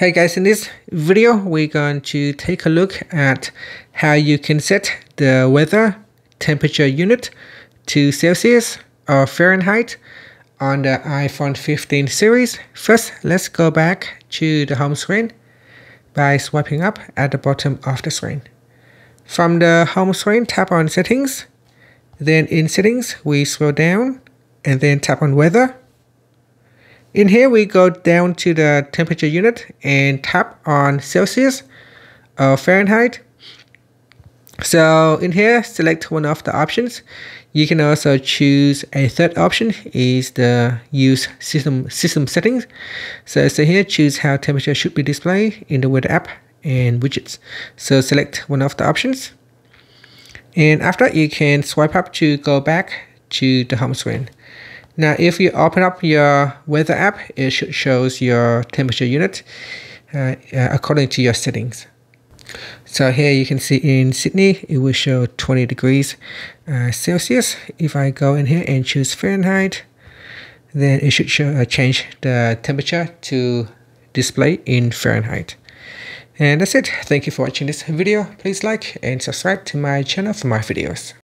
Hey guys, in this video, we're going to take a look at how you can set the weather temperature unit to Celsius or Fahrenheit on the iPhone 15 series. First, let's go back to the home screen by swiping up at the bottom of the screen. From the home screen, tap on Settings. Then in Settings, we scroll down and then tap on Weather. In here, we go down to the temperature unit and tap on Celsius or Fahrenheit. So in here, select one of the options. You can also choose a third option, is the use system settings. So here, choose how temperature should be displayed in the weather app and widgets. So select one of the options. And after that, you can swipe up to go back to the home screen. Now, if you open up your weather app, it should show your temperature unit according to your settings. So here you can see in Sydney, it will show 20 degrees Celsius. If I go in here and choose Fahrenheit, then it should show change the temperature to display in Fahrenheit. And that's it. Thank you for watching this video. Please like and subscribe to my channel for my videos.